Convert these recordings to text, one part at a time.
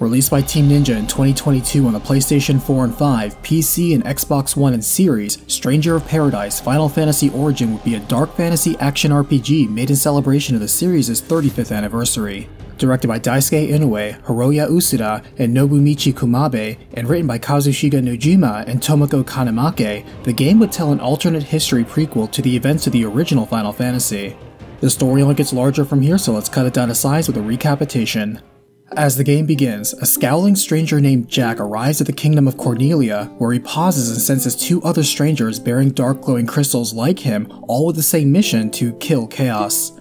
Released by Team Ninja in 2022 on the PlayStation 4 and 5, PC and Xbox One and Series, Stranger of Paradise: Final Fantasy Origin would be a dark fantasy action RPG made in celebration of the series' 35th anniversary. Directed by Daisuke Inoue, Hiroya Usura, and Nobumichi Kumabe, and written by Kazushiga Nojima and Tomoko Kanemake, the game would tell an alternate history prequel to the events of the original Final Fantasy. The story only gets larger from here, so let's cut it down to size with a recapitation. As the game begins, a scowling stranger named Jack arrives at the kingdom of Cornelia, where he pauses and senses two other strangers bearing dark glowing crystals like him, all with the same mission to kill Chaos.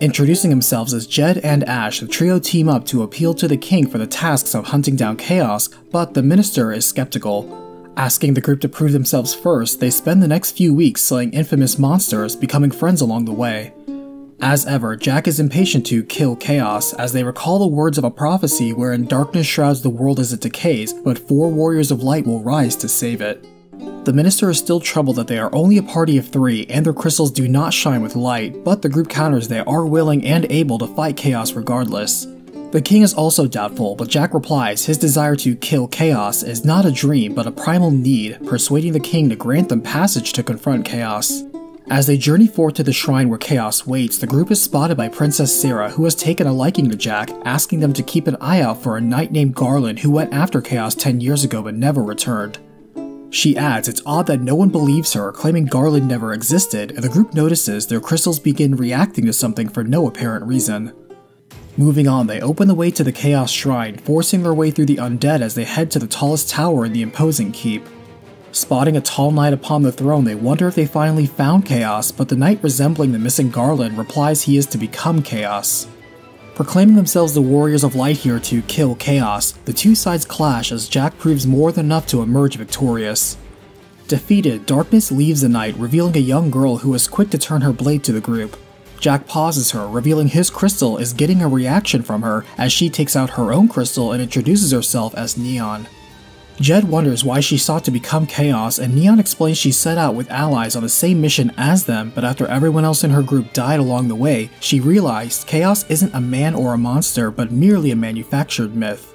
Introducing themselves as Jed and Ash, the trio team up to appeal to the king for the tasks of hunting down Chaos, but the minister is skeptical. Asking the group to prove themselves first, they spend the next few weeks slaying infamous monsters, becoming friends along the way. As ever, Jack is impatient to kill Chaos, as they recall the words of a prophecy wherein darkness shrouds the world as it decays, but four warriors of light will rise to save it. The minister is still troubled that they are only a party of three, and their crystals do not shine with light, but the group counters they are willing and able to fight Chaos regardless. The king is also doubtful, but Jack replies his desire to kill Chaos is not a dream but a primal need, persuading the king to grant them passage to confront Chaos. As they journey forth to the shrine where Chaos waits, the group is spotted by Princess Sarah, who has taken a liking to Jack, asking them to keep an eye out for a knight named Garland who went after Chaos 10 years ago but never returned. She adds it's odd that no one believes her, claiming Garland never existed, and the group notices their crystals begin reacting to something for no apparent reason. Moving on, they open the way to the Chaos Shrine, forcing their way through the undead as they head to the tallest tower in the imposing keep. Spotting a tall knight upon the throne, they wonder if they finally found Chaos, but the knight resembling the missing Garland replies he is to become Chaos. Proclaiming themselves the Warriors of Light here to kill Chaos, the two sides clash as Jack proves more than enough to emerge victorious. Defeated, Darkness leaves the knight, revealing a young girl who is quick to turn her blade to the group. Jack pauses her, revealing his crystal is getting a reaction from her as she takes out her own crystal and introduces herself as Neon. Jed wonders why she sought to become Chaos, and Neon explains she set out with allies on the same mission as them, but after everyone else in her group died along the way, she realized Chaos isn't a man or a monster, but merely a manufactured myth.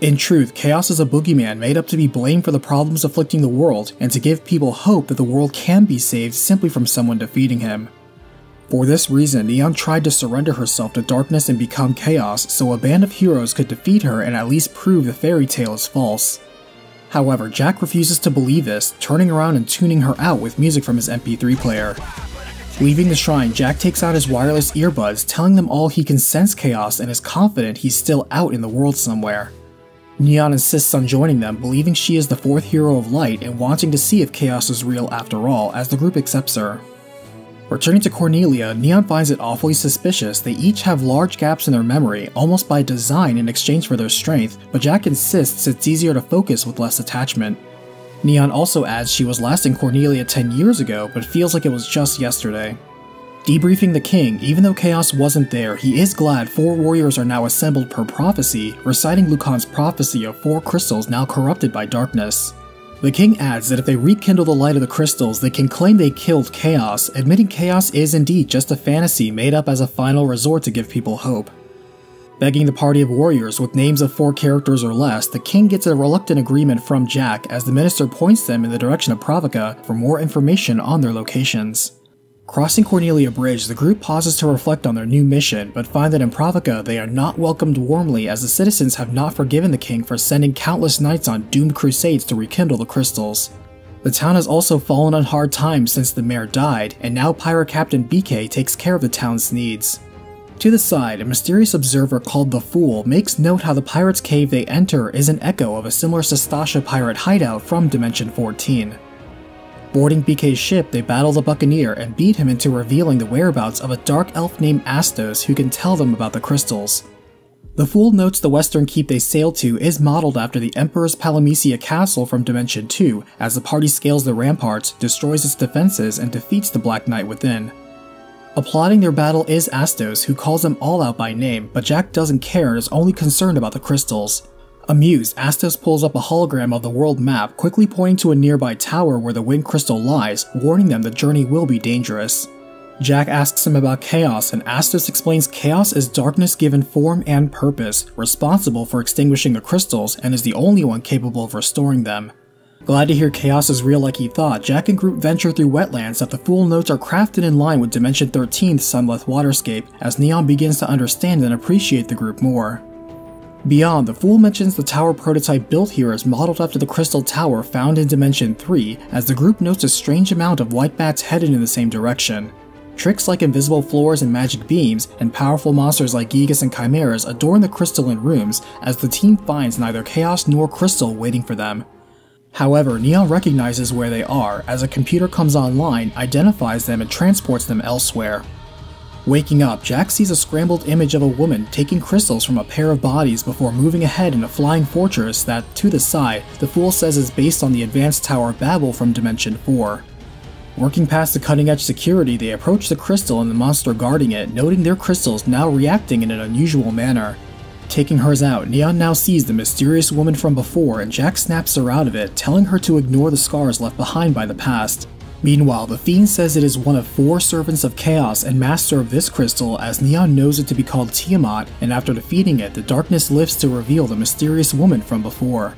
In truth, Chaos is a boogeyman made up to be blamed for the problems afflicting the world, and to give people hope that the world can be saved simply from someone defeating him. For this reason, Neon tried to surrender herself to darkness and become Chaos, so a band of heroes could defeat her and at least prove the fairy tale is false. However, Jack refuses to believe this, turning around and tuning her out with music from his MP3 player. Leaving the shrine, Jack takes out his wireless earbuds, telling them all he can sense Chaos and is confident he's still out in the world somewhere. Neon insists on joining them, believing she is the fourth hero of light and wanting to see if Chaos is real after all, as the group accepts her. Returning to Cornelia, Neon finds it awfully suspicious. They each have large gaps in their memory, almost by design in exchange for their strength, but Jack insists it's easier to focus with less attachment. Neon also adds she was last in Cornelia 10 years ago, but feels like it was just yesterday. Debriefing the king, even though Chaos wasn't there, he is glad four warriors are now assembled per prophecy, reciting Lucan's prophecy of four crystals now corrupted by darkness. The king adds that if they rekindle the light of the crystals, they can claim they killed Chaos, admitting Chaos is indeed just a fantasy made up as a final resort to give people hope. Begging the party of warriors with names of four characters or less, the king gets a reluctant agreement from Jack as the minister points them in the direction of Pravoka for more information on their locations. Crossing Cornelia Bridge, the group pauses to reflect on their new mission, but find that in Pravoka they are not welcomed warmly as the citizens have not forgiven the king for sending countless knights on doomed crusades to rekindle the crystals. The town has also fallen on hard times since the mayor died, and now pirate captain BK takes care of the town's needs. To the side, a mysterious observer called the Fool makes note how the pirate's cave they enter is an echo of a similar Sestasha pirate hideout from Dimension 14. Boarding BK's ship, they battle the Buccaneer and beat him into revealing the whereabouts of a dark elf named Astos who can tell them about the crystals. The Fool notes the western keep they sail to is modeled after the Emperor's Palamecia castle from Dimension 2, as the party scales the ramparts, destroys its defenses, and defeats the Black Knight within. Applauding their battle is Astos, who calls them all out by name, but Jack doesn't care and is only concerned about the crystals. Amused, Astos pulls up a hologram of the world map, quickly pointing to a nearby tower where the wind crystal lies, warning them the journey will be dangerous. Jack asks him about Chaos, and Astos explains Chaos is darkness given form and purpose, responsible for extinguishing the crystals, and is the only one capable of restoring them. Glad to hear Chaos is real like he thought, Jack and Groot venture through wetlands that the Fool notes are crafted in line with Dimension 13's Sunleth waterscape, as Neon begins to understand and appreciate the group more. Beyond, the Fool mentions the tower prototype built here is modeled after the crystal tower found in Dimension 3, as the group notes a strange amount of white bats headed in the same direction. Tricks like invisible floors and magic beams, and powerful monsters like Gigas and Chimeras adorn the crystalline rooms, as the team finds neither Chaos nor Crystal waiting for them. However, Neon recognizes where they are, as a computer comes online, identifies them, and transports them elsewhere. Waking up, Jack sees a scrambled image of a woman taking crystals from a pair of bodies before moving ahead in a flying fortress that, to the side, the Fool says is based on the advanced Tower of Babel from Dimension 4. Working past the cutting-edge security, they approach the crystal and the monster guarding it, noting their crystals now reacting in an unusual manner. Taking hers out, Neon now sees the mysterious woman from before, and Jack snaps her out of it, telling her to ignore the scars left behind by the past. Meanwhile, the Fiend says it is one of 4 servants of Chaos and master of this crystal, as Neon knows it to be called Tiamat, and after defeating it, the darkness lifts to reveal the mysterious woman from before.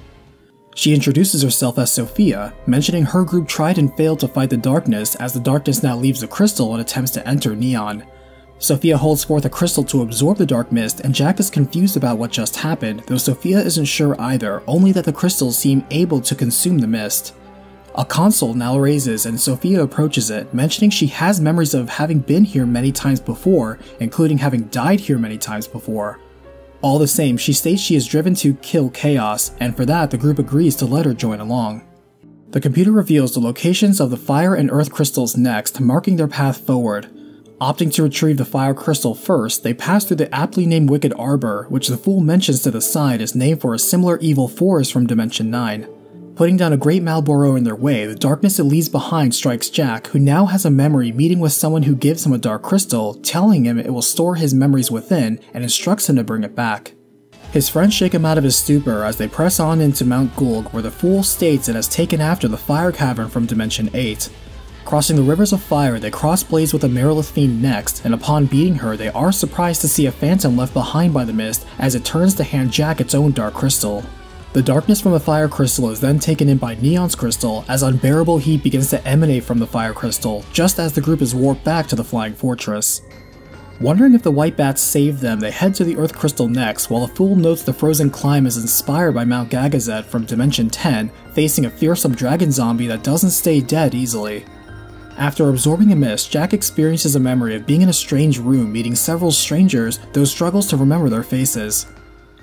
She introduces herself as Sophia, mentioning her group tried and failed to fight the darkness, as the darkness now leaves the crystal and attempts to enter Neon. Sophia holds forth a crystal to absorb the dark mist, and Jack is confused about what just happened, though Sophia isn't sure either, only that the crystals seem able to consume the mist. A console now raises, and Sophia approaches it, mentioning she has memories of having been here many times before, including having died here many times before. All the same, she states she is driven to kill Chaos, and for that, the group agrees to let her join along. The computer reveals the locations of the fire and earth crystals next, marking their path forward. Opting to retrieve the fire crystal first, they pass through the aptly named Wicked Arbor, which the Fool mentions to the side is named for a similar evil forest from Dimension 9. Putting down a great Malboro in their way, the darkness it leaves behind strikes Jack, who now has a memory meeting with someone who gives him a dark crystal, telling him it will store his memories within, and instructs him to bring it back. His friends shake him out of his stupor as they press on into Mount Gulg, where the Fool states it has taken after the fire cavern from Dimension 8. Crossing the rivers of fire, they cross blades with a Marilith Fiend next, and upon beating her, they are surprised to see a phantom left behind by the mist as it turns to hand Jack its own dark crystal. The darkness from the fire crystal is then taken in by Neon's crystal, as unbearable heat begins to emanate from the fire crystal, just as the group is warped back to the flying fortress. Wondering if the white bats saved them, they head to the earth crystal next, while the Fool notes the frozen climb is inspired by Mount Gagazet from Dimension 10, facing a fearsome dragon zombie that doesn't stay dead easily. After absorbing a mist, Jack experiences a memory of being in a strange room, meeting several strangers, though struggles to remember their faces.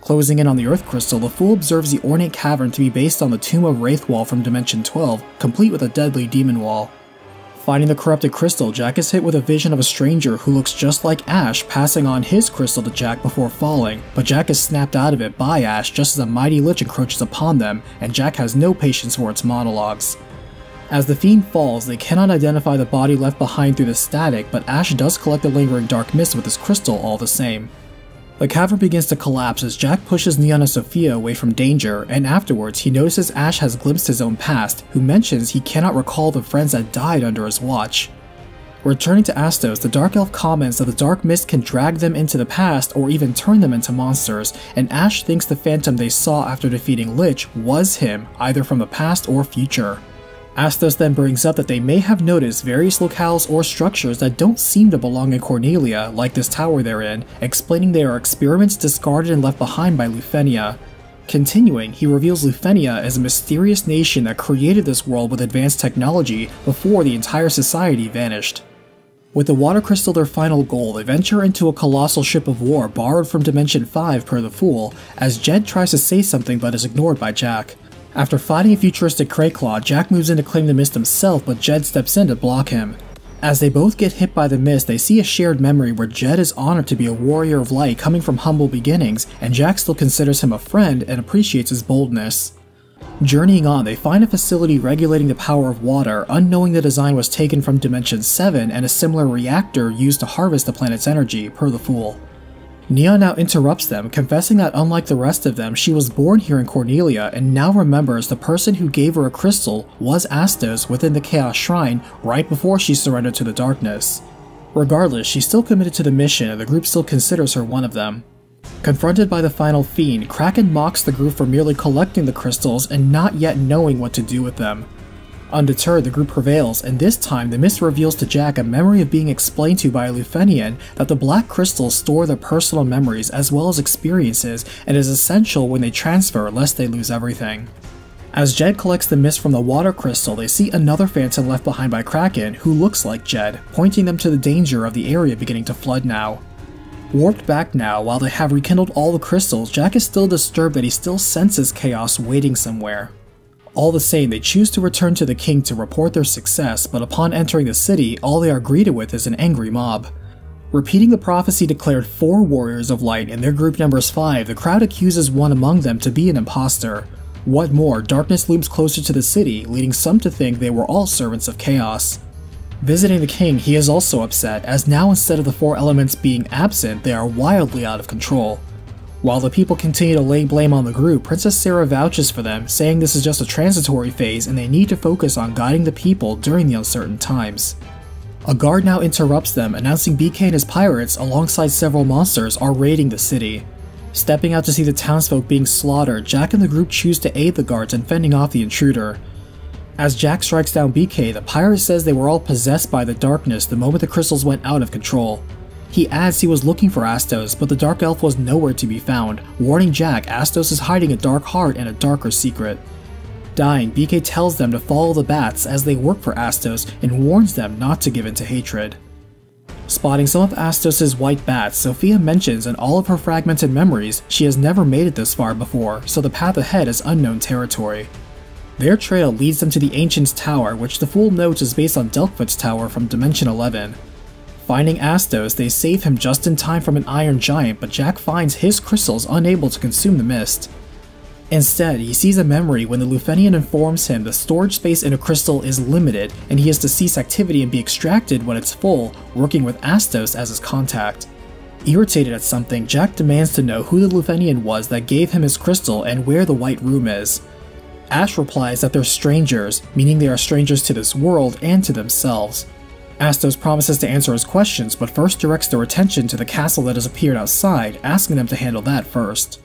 Closing in on the Earth Crystal, the Fool observes the ornate cavern to be based on the tomb of Wraithwall from Dimension 12, complete with a deadly demon wall. Finding the corrupted crystal, Jack is hit with a vision of a stranger who looks just like Ash, passing on his crystal to Jack before falling, but Jack is snapped out of it by Ash just as a mighty Lich encroaches upon them, and Jack has no patience for its monologues. As the Fiend falls, they cannot identify the body left behind through the static, but Ash does collect the lingering dark mist with his crystal all the same. The cavern begins to collapse as Jack pushes Neon and Sophia away from danger, and afterwards he notices Ash has glimpsed his own past, who mentions he cannot recall the friends that died under his watch. Returning to Astos, the Dark Elf comments that the dark mist can drag them into the past or even turn them into monsters, and Ash thinks the phantom they saw after defeating Lich was him, either from the past or future. Astos then brings up that they may have noticed various locales or structures that don't seem to belong in Cornelia, like this tower they're in, explaining they are experiments discarded and left behind by Lufenia. Continuing, he reveals Lufenia is a mysterious nation that created this world with advanced technology before the entire society vanished. With the water crystal their final goal, they venture into a colossal ship of war borrowed from Dimension 5 per the Fool, as Jed tries to say something but is ignored by Jack. After fighting a futuristic Crayclaw, Jack moves in to claim the mist himself, but Jed steps in to block him. As they both get hit by the mist, they see a shared memory where Jed is honored to be a warrior of light coming from humble beginnings, and Jack still considers him a friend and appreciates his boldness. Journeying on, they find a facility regulating the power of water, unknowing the design was taken from Dimension 7 and a similar reactor used to harvest the planet's energy, per the Fool. Neon now interrupts them, confessing that unlike the rest of them, she was born here in Cornelia and now remembers the person who gave her a crystal was Astos within the Chaos Shrine right before she surrendered to the darkness. Regardless, she's still committed to the mission and the group still considers her one of them. Confronted by the final fiend, Kraken mocks the group for merely collecting the crystals and not yet knowing what to do with them. Undeterred, the group prevails, and this time the mist reveals to Jack a memory of being explained to by a Lufenian that the black crystals store their personal memories as well as experiences and is essential when they transfer lest they lose everything. As Jed collects the mist from the water crystal, they see another phantom left behind by Kraken who looks like Jed, pointing them to the danger of the area beginning to flood now. Warped back now, while they have rekindled all the crystals, Jack is still disturbed that he still senses chaos waiting somewhere. All the same, they choose to return to the king to report their success, but upon entering the city, all they are greeted with is an angry mob. Repeating the prophecy declared four warriors of light and their group numbers five, the crowd accuses one among them to be an imposter. What more, darkness looms closer to the city, leading some to think they were all servants of chaos. Visiting the king, he is also upset, as now instead of the four elements being absent, they are wildly out of control. While the people continue to lay blame on the group, Princess Sarah vouches for them, saying this is just a transitory phase and they need to focus on guiding the people during the uncertain times. A guard now interrupts them, announcing BK and his pirates, alongside several monsters, are raiding the city. Stepping out to see the townsfolk being slaughtered, Jack and the group choose to aid the guards in fending off the intruder. As Jack strikes down BK, the pirate says they were all possessed by the darkness the moment the crystals went out of control. He adds he was looking for Astos, but the Dark Elf was nowhere to be found, warning Jack Astos is hiding a dark heart and a darker secret. Dying, BK tells them to follow the bats as they work for Astos and warns them not to give in to hatred. Spotting some of Astos' white bats, Sophia mentions in all of her fragmented memories she has never made it this far before, so the path ahead is unknown territory. Their trail leads them to the Ancient's Tower, which the fool notes is based on Delphut's Tower from Dimension 11. Finding Astos, they save him just in time from an iron giant, but Jack finds his crystals unable to consume the mist. Instead, he sees a memory when the Lufenian informs him the storage space in a crystal is limited, and he is to cease activity and be extracted when it's full, working with Astos as his contact. Irritated at something, Jack demands to know who the Lufenian was that gave him his crystal and where the White Room is. Ash replies that they're strangers, meaning they are strangers to this world and to themselves. Astos promises to answer his questions, but first directs their attention to the castle that has appeared outside, asking them to handle that first.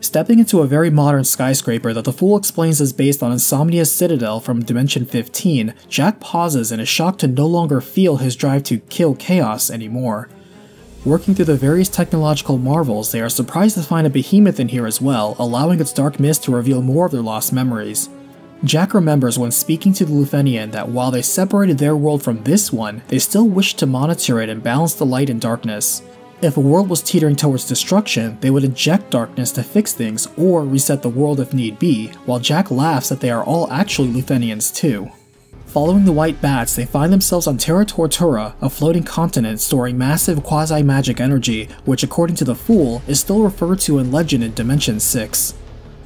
Stepping into a very modern skyscraper that the fool explains is based on Insomnia's Citadel from Dimension 15, Jack pauses and is shocked to no longer feel his drive to kill chaos anymore. Working through the various technological marvels, they are surprised to find a behemoth in here as well, allowing its dark mist to reveal more of their lost memories. Jack remembers when speaking to the Lufenian that while they separated their world from this one, they still wished to monitor it and balance the light and darkness. If a world was teetering towards destruction, they would inject darkness to fix things or reset the world if need be, while Jack laughs that they are all actually Lufenians too. Following the white bats, they find themselves on Terra Tortura, a floating continent storing massive quasi-magic energy, which according to the fool, is still referred to in legend in Dimension 6.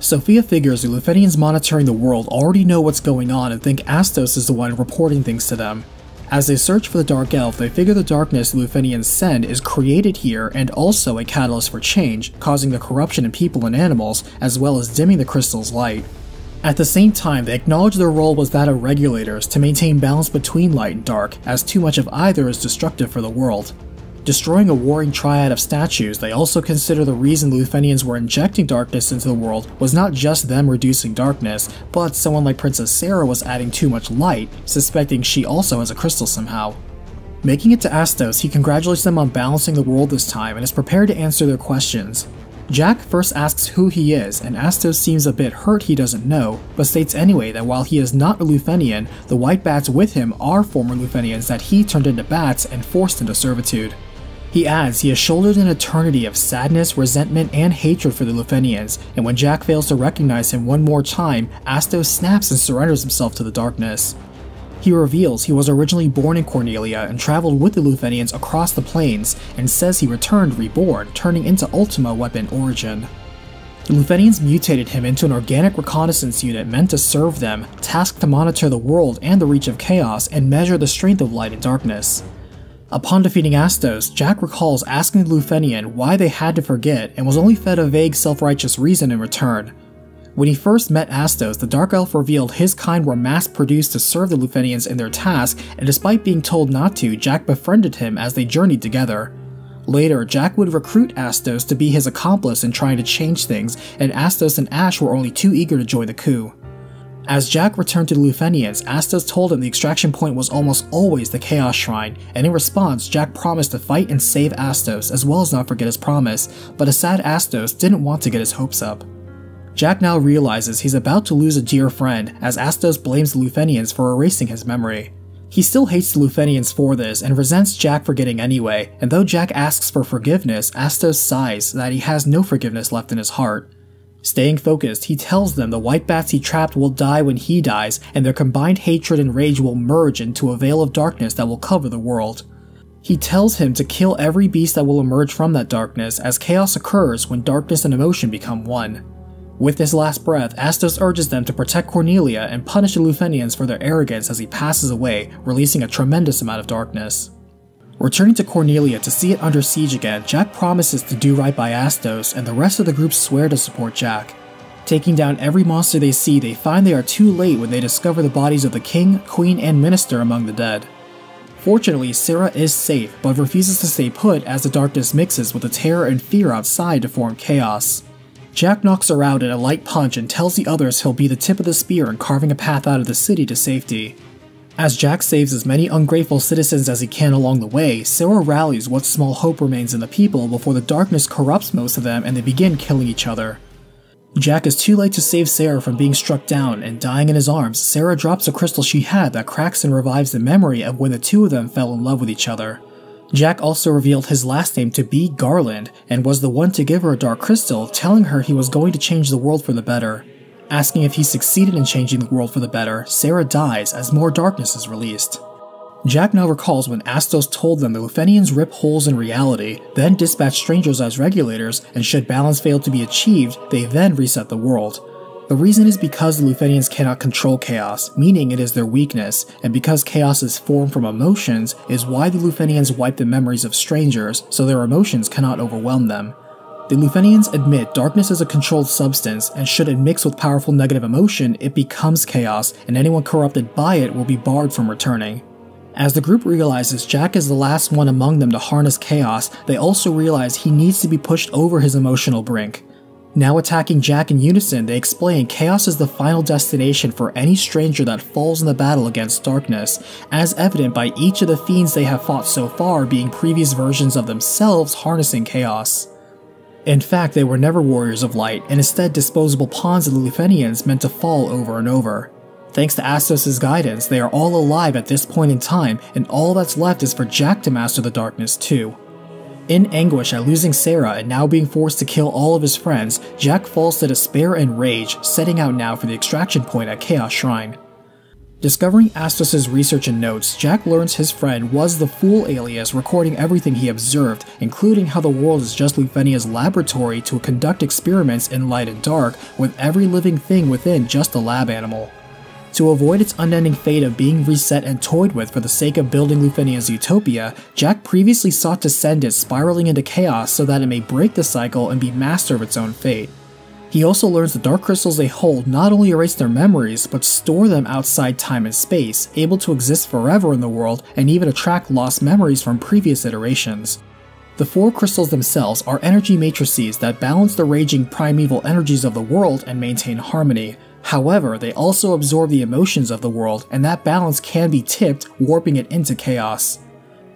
Sophia figures the Lufenians monitoring the world already know what's going on and think Astos is the one reporting things to them. As they search for the Dark Elf, they figure the darkness the Lufenians send is created here and also a catalyst for change, causing the corruption in people and animals, as well as dimming the crystal's light. At the same time, they acknowledge their role was that of regulators to maintain balance between light and dark, as too much of either is destructive for the world. Destroying a warring triad of statues, they also consider the reason the Lufenians were injecting darkness into the world was not just them reducing darkness, but someone like Princess Sarah was adding too much light, suspecting she also has a crystal somehow. Making it to Astos, he congratulates them on balancing the world this time and is prepared to answer their questions. Jack first asks who he is, and Astos seems a bit hurt he doesn't know, but states anyway that while he is not a Lufenian, the white bats with him are former Lufenians that he turned into bats and forced into servitude. He adds he has shouldered an eternity of sadness, resentment, and hatred for the Lufenians, and when Jack fails to recognize him one more time, Astos snaps and surrenders himself to the darkness. He reveals he was originally born in Cornelia and traveled with the Lufenians across the plains, and says he returned reborn, turning into Ultima Weapon Origin. The Lufenians mutated him into an organic reconnaissance unit meant to serve them, tasked to monitor the world and the reach of chaos, and measure the strength of light and darkness. Upon defeating Astos, Jack recalls asking the Lufenian why they had to forget and was only fed a vague self-righteous reason in return. When he first met Astos, the Dark Elf revealed his kind were mass-produced to serve the Lufenians in their task, and despite being told not to, Jack befriended him as they journeyed together. Later, Jack would recruit Astos to be his accomplice in trying to change things, and Astos and Ash were only too eager to join the coup. As Jack returned to the Lufenians, Astos told him the extraction point was almost always the Chaos Shrine, and in response, Jack promised to fight and save Astos, as well as not forget his promise, but a sad Astos didn't want to get his hopes up. Jack now realizes he's about to lose a dear friend, as Astos blames the Lufenians for erasing his memory. He still hates the Lufenians for this, and resents Jack for getting anyway, and though Jack asks for forgiveness, Astos sighs that he has no forgiveness left in his heart. Staying focused, he tells them the white bats he trapped will die when he dies, and their combined hatred and rage will merge into a veil of darkness that will cover the world. He tells him to kill every beast that will emerge from that darkness, as chaos occurs when darkness and emotion become one. With his last breath, Astos urges them to protect Cornelia and punish the Lufenians for their arrogance as he passes away, releasing a tremendous amount of darkness. Returning to Cornelia to see it under siege again, Jack promises to do right by Astos, and the rest of the group swear to support Jack. Taking down every monster they see, they find they are too late when they discover the bodies of the king, queen, and minister among the dead. Fortunately, Sarah is safe, but refuses to stay put as the darkness mixes with the terror and fear outside to form chaos. Jack knocks her out in a light punch and tells the others he'll be the tip of the spear in carving a path out of the city to safety. As Jack saves as many ungrateful citizens as he can along the way, Sarah rallies what small hope remains in the people before the darkness corrupts most of them and they begin killing each other. Jack is too late to save Sarah from being struck down, and dying in his arms, Sarah drops a crystal she had that cracks and revives the memory of when the two of them fell in love with each other. Jack also revealed his last name to be Garland, and was the one to give her a dark crystal, telling her he was going to change the world for the better. Asking if he succeeded in changing the world for the better, Sarah dies as more darkness is released. Jack now recalls when Astos told them the Lufenians rip holes in reality, then dispatch strangers as regulators, and should balance fail to be achieved, they then reset the world. The reason is because the Lufenians cannot control chaos, meaning it is their weakness, and because chaos is formed from emotions, is why the Lufenians wipe the memories of strangers, so their emotions cannot overwhelm them. The Lufenians admit darkness is a controlled substance, and should it mix with powerful negative emotion, it becomes chaos, and anyone corrupted by it will be barred from returning. As the group realizes Jack is the last one among them to harness chaos, they also realize he needs to be pushed over his emotional brink. Now attacking Jack in unison, they explain chaos is the final destination for any stranger that falls in the battle against darkness, as evident by each of the fiends they have fought so far being previous versions of themselves harnessing chaos. In fact, they were never warriors of light, and instead disposable pawns of the Lufenians meant to fall over and over. Thanks to Astos' guidance, they are all alive at this point in time, and all that's left is for Jack to master the darkness too. In anguish at losing Sarah and now being forced to kill all of his friends, Jack falls to despair and rage, setting out now for the extraction point at Chaos Shrine. Discovering Astos' research and notes, Jack learns his friend was the Fool alias recording everything he observed, including how the world is just Lufenia's laboratory to conduct experiments in light and dark, with every living thing within just a lab animal. To avoid its unending fate of being reset and toyed with for the sake of building Lufenia's utopia, Jack previously sought to send it spiraling into chaos so that it may break the cycle and be master of its own fate. He also learns the dark crystals they hold not only erase their memories, but store them outside time and space, able to exist forever in the world and even attract lost memories from previous iterations. The four crystals themselves are energy matrices that balance the raging primeval energies of the world and maintain harmony. However, they also absorb the emotions of the world, and that balance can be tipped, warping it into chaos.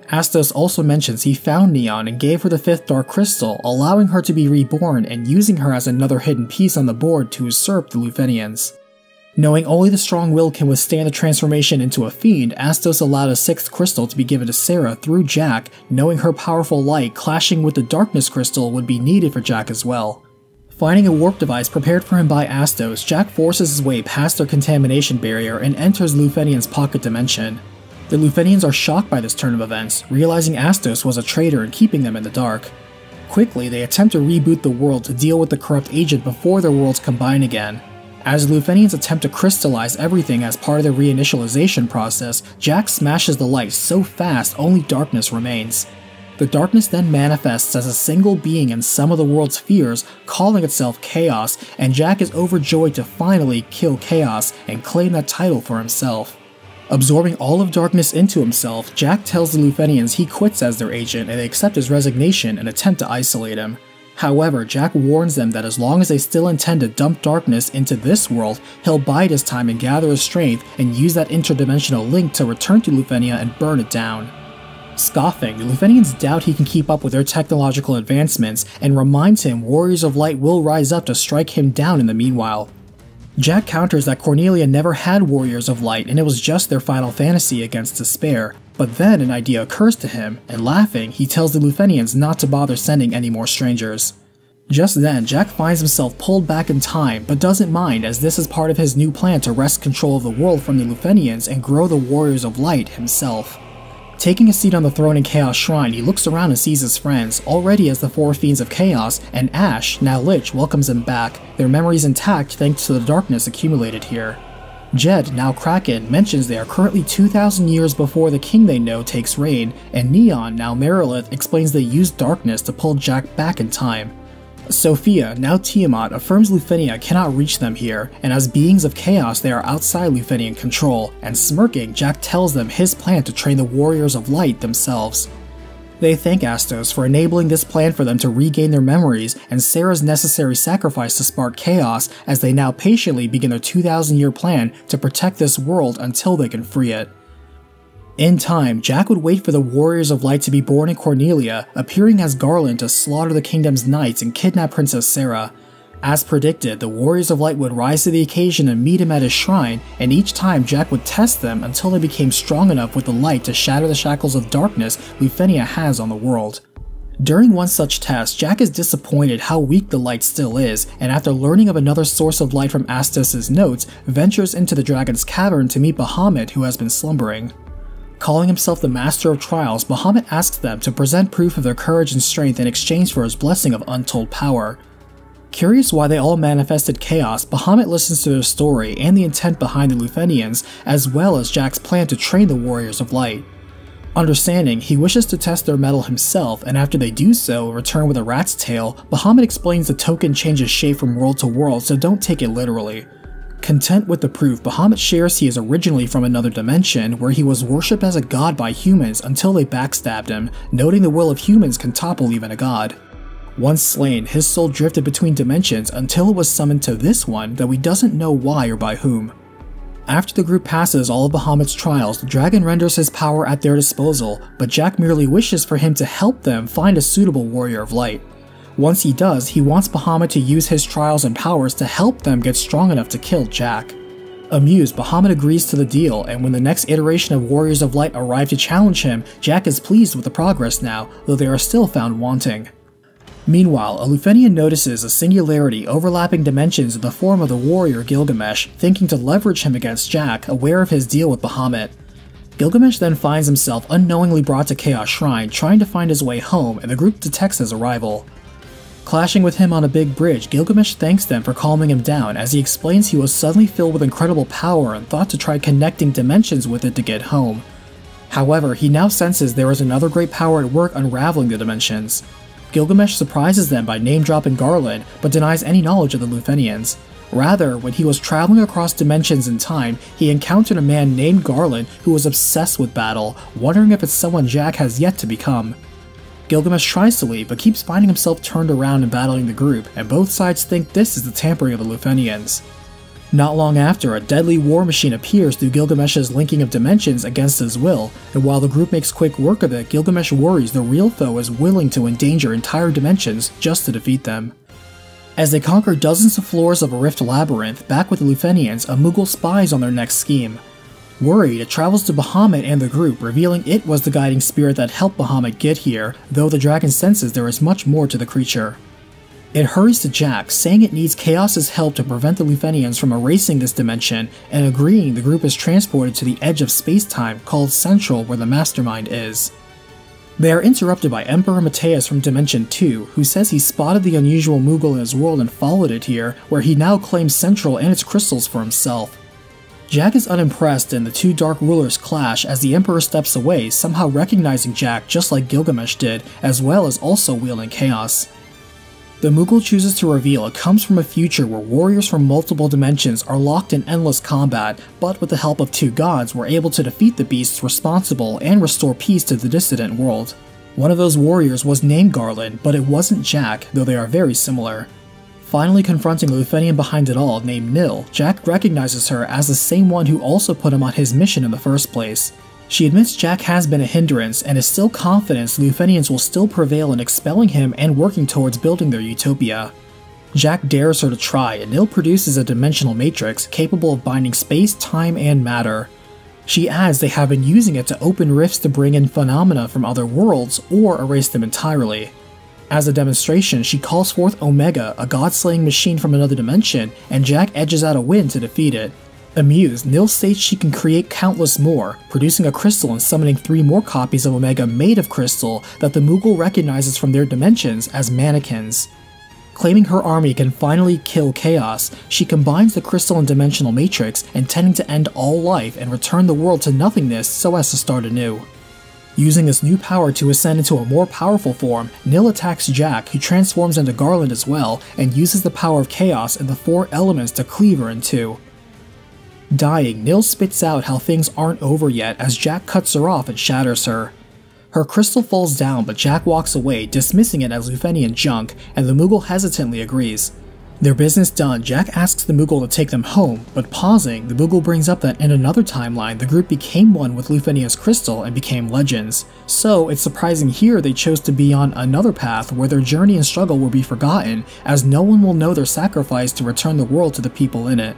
Astos also mentions he found Neon and gave her the fifth dark crystal, allowing her to be reborn and using her as another hidden piece on the board to usurp the Lufenians. Knowing only the strong will can withstand a transformation into a fiend, Astos allowed a sixth crystal to be given to Sarah through Jack, knowing her powerful light clashing with the darkness crystal would be needed for Jack as well. Finding a warp device prepared for him by Astos, Jack forces his way past their contamination barrier and enters Lufenian's pocket dimension. The Lufenians are shocked by this turn of events, realizing Astos was a traitor and keeping them in the dark. Quickly, they attempt to reboot the world to deal with the corrupt agent before their worlds combine again. As the Lufenians attempt to crystallize everything as part of their reinitialization process, Jack smashes the light so fast only darkness remains. The darkness then manifests as a single being in some of the world's fears, calling itself Chaos, and Jack is overjoyed to finally kill Chaos and claim that title for himself. Absorbing all of darkness into himself, Jack tells the Lufenians he quits as their agent and they accept his resignation and attempt to isolate him. However, Jack warns them that as long as they still intend to dump darkness into this world, he'll bide his time and gather his strength and use that interdimensional link to return to Lufenia and burn it down. Scoffing, the Lufenians doubt he can keep up with their technological advancements and reminds him warriors of light will rise up to strike him down in the meanwhile. Jack counters that Cornelia never had warriors of light and it was just their Final Fantasy against despair, but then an idea occurs to him, and laughing, he tells the Lufenians not to bother sending any more strangers. Just then, Jack finds himself pulled back in time, but doesn't mind as this is part of his new plan to wrest control of the world from the Lufenians and grow the warriors of light himself. Taking a seat on the throne in Chaos Shrine, he looks around and sees his friends, already as the four Fiends of Chaos, and Ash, now Lich, welcomes him back, their memories intact thanks to the darkness accumulated here. Jed, now Kraken, mentions they are currently 2,000 years before the king they know takes reign, and Neon, now Marilith, explains they used darkness to pull Jack back in time. Sophia, now Tiamat, affirms Lufenia cannot reach them here, and as beings of chaos they are outside Lufenian control, and smirking, Jack tells them his plan to train the warriors of light themselves. They thank Astos for enabling this plan for them to regain their memories and Sarah's necessary sacrifice to spark chaos as they now patiently begin their 2,000-year plan to protect this world until they can free it. In time, Jack would wait for the Warriors of Light to be born in Cornelia, appearing as Garland to slaughter the kingdom's knights and kidnap Princess Sarah. As predicted, the Warriors of Light would rise to the occasion and meet him at his shrine, and each time Jack would test them until they became strong enough with the light to shatter the shackles of darkness Lufenia has on the world. During one such test, Jack is disappointed how weak the light still is, and after learning of another source of light from Astos' notes, ventures into the dragon's cavern to meet Bahamut, who has been slumbering. Calling himself the Master of Trials, Bahamut asks them to present proof of their courage and strength in exchange for his blessing of untold power. Curious why they all manifested chaos, Bahamut listens to their story and the intent behind the Lufenians, as well as Jack's plan to train the Warriors of Light. Understanding, he wishes to test their mettle himself, and after they do so return with a rat's tail, Bahamut explains the token changes shape from world to world, so don't take it literally. Content with the proof, Bahamut shares he is originally from another dimension, where he was worshipped as a god by humans until they backstabbed him, noting the will of humans can topple even a god. Once slain, his soul drifted between dimensions until it was summoned to this one, though he doesn't know why or by whom. After the group passes all of Bahamut's trials, the dragon renders his power at their disposal, but Jack merely wishes for him to help them find a suitable warrior of light. Once he does, he wants Bahamut to use his trials and powers to help them get strong enough to kill Jack. Amused, Bahamut agrees to the deal, and when the next iteration of Warriors of Light arrive to challenge him, Jack is pleased with the progress now, though they are still found wanting. Meanwhile, a Lufenian notices a singularity overlapping dimensions in the form of the warrior Gilgamesh, thinking to leverage him against Jack, aware of his deal with Bahamut. Gilgamesh then finds himself unknowingly brought to Chaos Shrine, trying to find his way home, and the group detects his arrival. Clashing with him on a big bridge, Gilgamesh thanks them for calming him down as he explains he was suddenly filled with incredible power and thought to try connecting dimensions with it to get home. However, he now senses there is another great power at work unraveling the dimensions. Gilgamesh surprises them by name-dropping Garland, but denies any knowledge of the Lufenians. Rather, when he was traveling across dimensions in time, he encountered a man named Garland who was obsessed with battle, wondering if it's someone Jack has yet to become. Gilgamesh tries to leave, but keeps finding himself turned around and battling the group, and both sides think this is the tampering of the Lufenians. Not long after, a deadly war machine appears through Gilgamesh's linking of dimensions against his will, and while the group makes quick work of it, Gilgamesh worries the real foe is willing to endanger entire dimensions just to defeat them. As they conquer dozens of floors of a rift labyrinth, back with the Lufenians, a Moogle spies on their next scheme. Worried, it travels to Bahamut and the group, revealing it was the guiding spirit that helped Bahamut get here, though the dragon senses there is much more to the creature. It hurries to Jack, saying it needs Chaos's help to prevent the Lufenians from erasing this dimension, and agreeing the group is transported to the edge of space-time called Central, where the mastermind is. They are interrupted by Emperor Mateus from Dimension 2, who says he spotted the unusual Moogle in his world and followed it here, where he now claims Central and its crystals for himself. Jack is unimpressed and the two Dark Rulers clash as the Emperor steps away, somehow recognizing Jack just like Gilgamesh did, as well as also wielding Chaos. The Moogle chooses to reveal it comes from a future where warriors from multiple dimensions are locked in endless combat, but with the help of two gods were able to defeat the beasts responsible and restore peace to the dissident world. One of those warriors was named Garland, but it wasn't Jack, though they are very similar. Finally confronting Lufenia behind it all named Nil, Jack recognizes her as the same one who also put him on his mission in the first place. She admits Jack has been a hindrance and is still confident Lufenians will still prevail in expelling him and working towards building their utopia. Jack dares her to try, and Nil produces a dimensional matrix capable of binding space, time, and matter. She adds they have been using it to open rifts to bring in phenomena from other worlds or erase them entirely. As a demonstration, she calls forth Omega, a god-slaying machine from another dimension, and Jack edges out a win to defeat it. Amused, Nil states she can create countless more, producing a crystal and summoning 3 more copies of Omega made of crystal that the Moogle recognizes from their dimensions as mannequins. Claiming her army can finally kill Chaos, she combines the crystal and dimensional matrix, intending to end all life and return the world to nothingness so as to start anew. Using this new power to ascend into a more powerful form, Nil attacks Jack, who transforms into Garland as well, and uses the power of Chaos and the 4 elements to cleave her in two. Dying, Nil spits out how things aren't over yet as Jack cuts her off and shatters her. Her crystal falls down, but Jack walks away, dismissing it as Lufenian junk, and the Moogle hesitantly agrees. Their business done, Jack asks the Moogle to take them home, but pausing, the Moogle brings up that in another timeline, the group became one with Lufenia's crystal and became legends. So, it's surprising here they chose to be on another path where their journey and struggle will be forgotten, as no one will know their sacrifice to return the world to the people in it.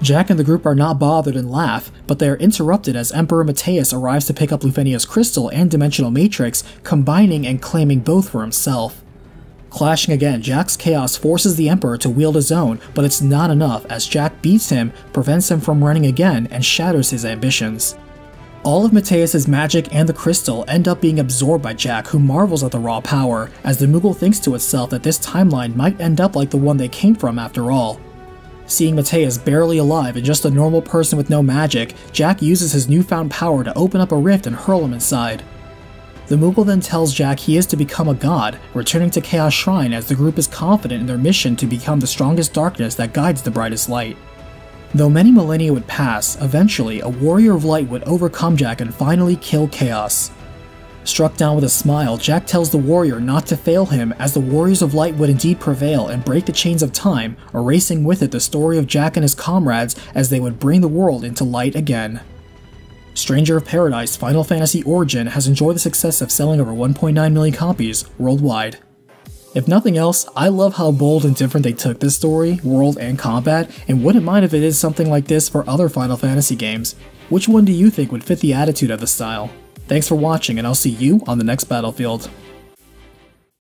Jack and the group are not bothered and laugh, but they are interrupted as Emperor Mateus arrives to pick up Lufenia's crystal and dimensional matrix, combining and claiming both for himself. Clashing again, Jack's Chaos forces the Emperor to wield his own, but it's not enough as Jack beats him, prevents him from running again, and shatters his ambitions. All of Mateus' magic and the crystal end up being absorbed by Jack, who marvels at the raw power, as the Moogle thinks to itself that this timeline might end up like the one they came from after all. Seeing Mateus barely alive and just a normal person with no magic, Jack uses his newfound power to open up a rift and hurl him inside. The Moogle then tells Jack he is to become a god, returning to Chaos Shrine as the group is confident in their mission to become the strongest darkness that guides the brightest light. Though many millennia would pass, eventually a warrior of light would overcome Jack and finally kill Chaos. Struck down with a smile, Jack tells the warrior not to fail him, as the warriors of light would indeed prevail and break the chains of time, erasing with it the story of Jack and his comrades as they would bring the world into light again. Stranger of Paradise: Final Fantasy Origin has enjoyed the success of selling over 1.9 million copies worldwide. If nothing else, I love how bold and different they took this story, world, and combat, and wouldn't mind if it is something like this for other Final Fantasy games. Which one do you think would fit the attitude of the style? Thanks for watching, and I'll see you on the next battlefield.